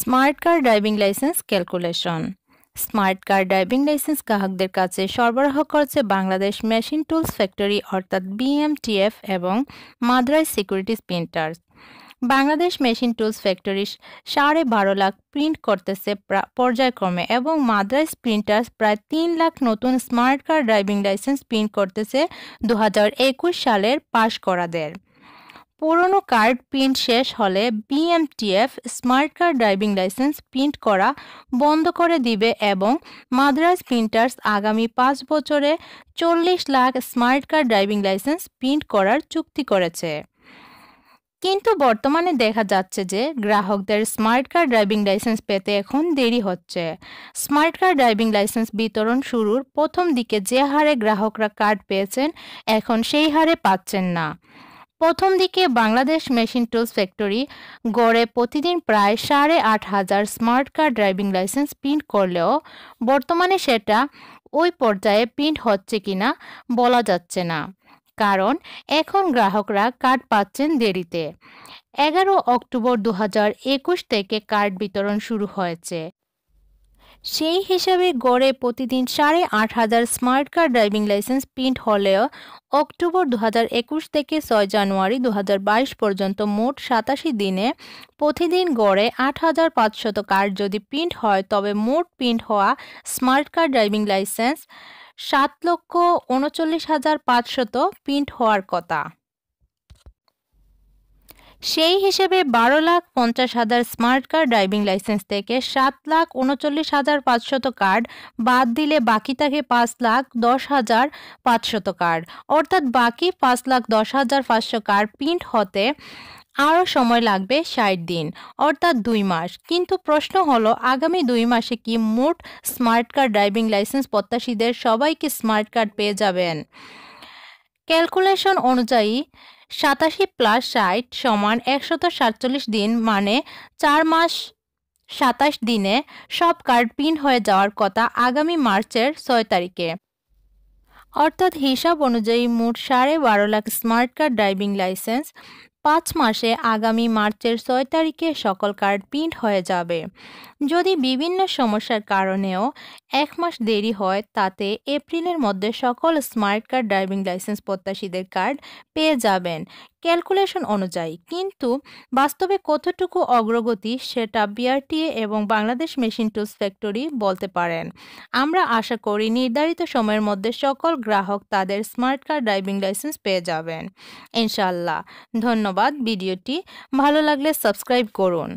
Smart কার driving licence calculation. Smart কার driving licence গ্রাহকদের কাছে সরবরাহ করছে বাংলাদেশ মেশিন টুলস ফ্যাক্টরি অর্থাৎ BMTF এবং Madras securities printers. Bangladesh machine tools factory 12.5 lakh print করতেছে পর্যায়ক্রমে এবং মাদ্রাজ প্রিন্টার্স প্রায় 3 লাখ নতুন স্মার্ট কার ড্রাইভিং লাইসেন্স প্রিন্ট করতেছে 2021 সালের পাশ করাদের। পুরনো কার্ড প্রিন্ট শেষ হলে BMTF স্মার্ট কার ড্রাইভিং লাইসেন্স প্রিন্ট করা বন্ধ করে দিবে এবং মাদ্রাজ প্রিন্টার্স আগামী 5 বছরে 40 লাখ স্মার্ট কার ড্রাইভিং লাইসেন্স প্রিন্ট করার চুক্তি করেছে। কিন্তু বর্তমানে দেখা যাচ্ছে যে গ্রাহকদের স্মার্ট কার ড্রাইভিং লাইসেন্স পেতে এখন দেরি হচ্ছে। স্মার্ট কার ড্রাইভিং লাইসেন্স বিতরণ শুরুর প্রথম দিকে যে হারে গ্রাহকরা কার্ড পেয়েছেন এখন সেই হারে পাচ্ছেন না। প্রথম দিকে বাংলাদেশ মেশিন টুলস ফ্যাক্টরি গড়ে প্রতিদিন প্রায় 8,500 স্মার্ট কার ড্রাইভিং লাইসেন্স প্রিন্ট করলেও বর্তমানে সেটা ওই পর্যায়ে প্রিন্ট হচ্ছে কিনা বলা যাচ্ছে না, কারণ এখন গ্রাহকরা কার্ড পাচ্ছেন দেরিতে। 11 অক্টোবর 2021 থেকে কার্ড বিতরণ শুরু হয়েছে। সেই হিসাবে গড়ে প্রতিদিন 8,500 স্মার্ট কার ড্রাইভিং লাইসেন্স প্রিন্ট হলেও অক্টোবর 2021 থেকে 6 জানুয়ারি 2022 পর্যন্ত মোট 87 দিনে প্রতিদিন গড়ে 8,500 কার্ড যদি প্রিন্ট হয়, তবে মোট প্রিন্ট হওয়া স্মার্ট কার ড্রাইভিং লাইসেন্স 7,39,500 প্রিন্ট হওয়ার কথা। সেই হিসেবে 12,50,000 স্মার্ট কার ড্রাইভিং লাইসেন্স থেকে 7,39,500 কার্ড বাদ দিলে বাকি থাকে 5,10,500 কার্ড, অর্থাৎ বাকি 5,10,500 কার্ড প্রিন্ট হতে আরও সময় লাগবে 60 দিন, অর্থাৎ 2 মাস। কিন্তু প্রশ্ন হলো, আগামী 2 মাসে কি মোট স্মার্ট কার ড্রাইভিং লাইসেন্স প্রত্যাশীদের সবাইকে স্মার্ট কার্ড পেয়ে যাবেন? ক্যালকুলেশন অনুযায়ী 87+60=147 দিন, মানে 4 মাস 27 দিনে সব কার্ড প্রিন্ট হয়ে যাওয়ার কথা আগামী মার্চের 6 তারিখে। অর্থাৎ হিসাব অনুযায়ী মোট 12.5 লাখ স্মার্ট কার ড্রাইভিং লাইসেন্স 5 মাসে আগামী মার্চের 6 তারিখে সকল কার্ড প্রিন্ট হয়ে যাবে। যদি বিভিন্ন সমস্যার কারণেও 1 মাস দেরি হয়, তাতে এপ্রিলের মধ্যে সকল স্মার্ট কার্ড ড্রাইভিং লাইসেন্স প্রত্যাশীদের কার্ড পেয়ে যাবেন ক্যালকুলেশন অনুযায়ী। কিন্তু বাস্তবে কতটুকু অগ্রগতি সেটা BRTA এবং বাংলাদেশ মেশিন টুলস ফ্যাক্টরি বলতে পারেন। আমরা আশা করি নির্ধারিত সময়ের মধ্যে সকল গ্রাহক তাদের স্মার্ট কার্ড ড্রাইভিং লাইসেন্স পেয়ে যাবেন ইনশাআল্লাহ। ধন্যবাদ। ভিডিওটি ভালো লাগলে সাবস্ক্রাইব করুন।